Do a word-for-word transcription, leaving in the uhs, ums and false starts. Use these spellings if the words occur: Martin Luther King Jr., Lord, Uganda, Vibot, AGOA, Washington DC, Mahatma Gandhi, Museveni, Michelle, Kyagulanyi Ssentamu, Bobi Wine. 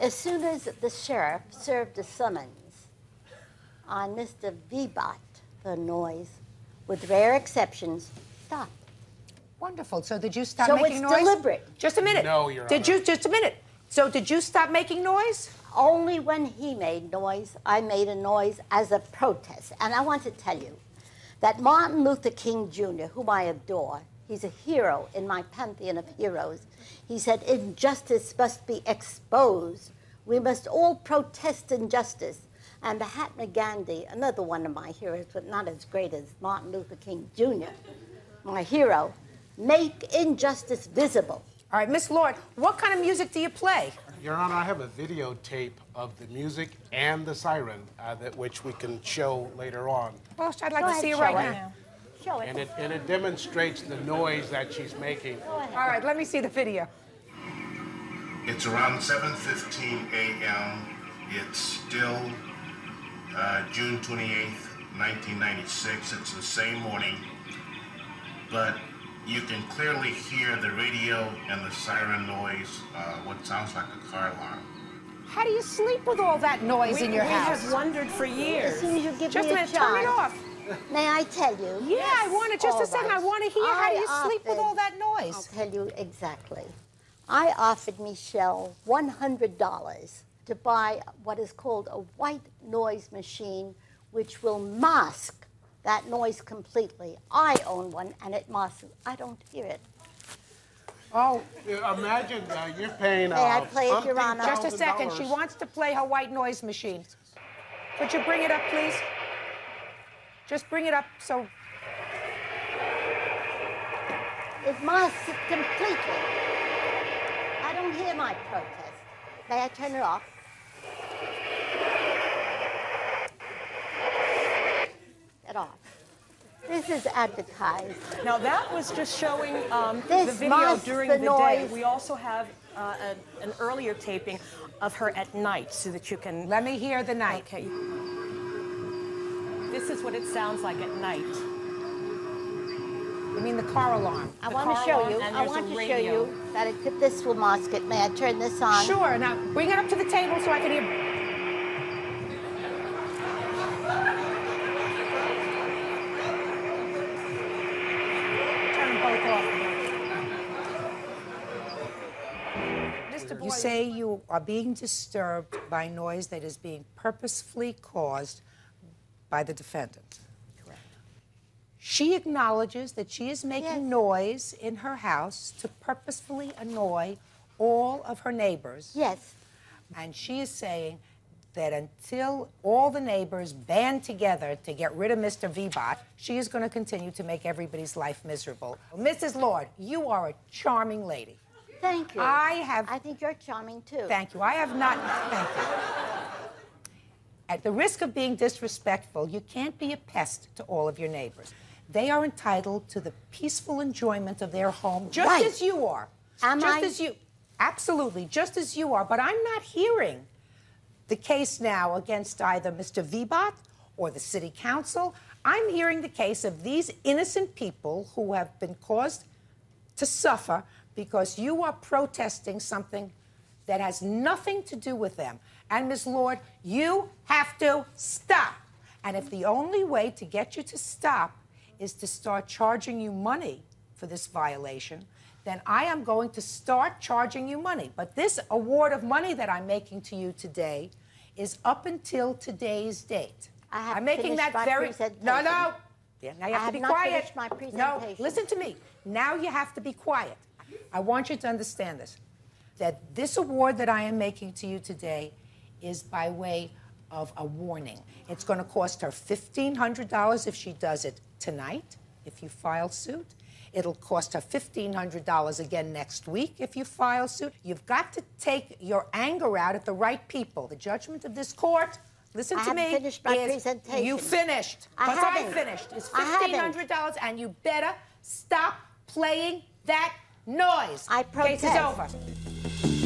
As soon as the sheriff served a summons on Mister Vibot, the noise, with rare exceptions, stopped. Wonderful. So did you stop so making noise? So it's deliberate. Just a minute. No, Your Honor. Did you, just a minute. So did you stop making noise? Only when he made noise. I made a noise as a protest. And I want to tell you that Martin Luther King Junior, whom I adore, he's a hero in my pantheon of heroes. He said, injustice must be exposed. We must all protest injustice. And Mahatma Gandhi, another one of my heroes, but not as great as Martin Luther King Junior, my hero, make injustice visible. All right, Miss Lord, what kind of music do you play? Your Honor, I have a videotape of the music and the siren, uh, that which we can show later on. Well, I'd like Go to ahead, see it right now. now. Show it. And it. And it demonstrates the noise that she's making. All right, let me see the video. It's around seven fifteen a m It's still uh, June twenty-eighth, nineteen ninety-six. It's the same morning, but you can clearly hear the radio and the siren noise, uh, what sounds like a car alarm. How do you sleep with all that noise we, in your we house? We have wondered for years. As soon as you give just me a minute, chance. Turn it off. May I tell you? Yeah, yes, I want to, just a second, right. I want to hear, I how do you offered, sleep with all that noise? I'll tell you exactly. I offered Michelle one hundred dollars to buy what is called a white noise machine, which will mask that noise completely. I own one, and it must. I don't hear it. Oh, imagine uh, you're paying. May uh, I play it, Your Honor? Just a second. She wants to play her white noise machine. Would you bring it up, please? Just bring it up so. It masks it completely. I don't hear my protest. May I turn it off? At all. This is advertised. Now that was just showing um, the video during the, the day. We also have uh, a, an earlier taping of her at night, so that you can. Let me hear the night. Okay. This is what it sounds like at night. You mean the car alarm? I want to show you. I want to show you that it, this will mask it. May I turn this on? Sure. Now bring it up to the table so I can hear. You say you are being disturbed by noise that is being purposefully caused by the defendant. Correct. She acknowledges that she is making yes. noise in her house to purposefully annoy all of her neighbors. Yes. And she is saying that until all the neighbors band together to get rid of Mister Vibot, she is going to continue to make everybody's life miserable. Missus Lord, you are a charming lady. Thank you. I have. I think you're charming too. Thank you. I have not. Thank you. At the risk of being disrespectful, you can't be a pest to all of your neighbors. They are entitled to the peaceful enjoyment of their home, just right. as you are. Am just I? As you, absolutely, just as you are. But I'm not hearing the case now against either Mister Vibot or the city council. I'm hearing the case of these innocent people who have been caused to suffer because you are protesting something that has nothing to do with them. And Miz Lord, you have to stop. And if the only way to get you to stop is to start charging you money for this violation, then I am going to start charging you money. But this award of money that I'm making to you today is up until today's date. I have I'm making that my very No, no. Yeah, now you have, have to be not quiet. My no, listen to me. Now you have to be quiet. I want you to understand this, that this award that I am making to you today is by way of a warning. It's going to cost her fifteen hundred dollars if she does it tonight, if you file suit. It'll cost her fifteen hundred dollars again next week if you file suit. You've got to take your anger out at the right people. The judgment of this court, listen I to me, finished my is presentation. You finished. I haven't. I finished. It's fifteen hundred dollars, and you better stop playing that noise. I protest. Case is over.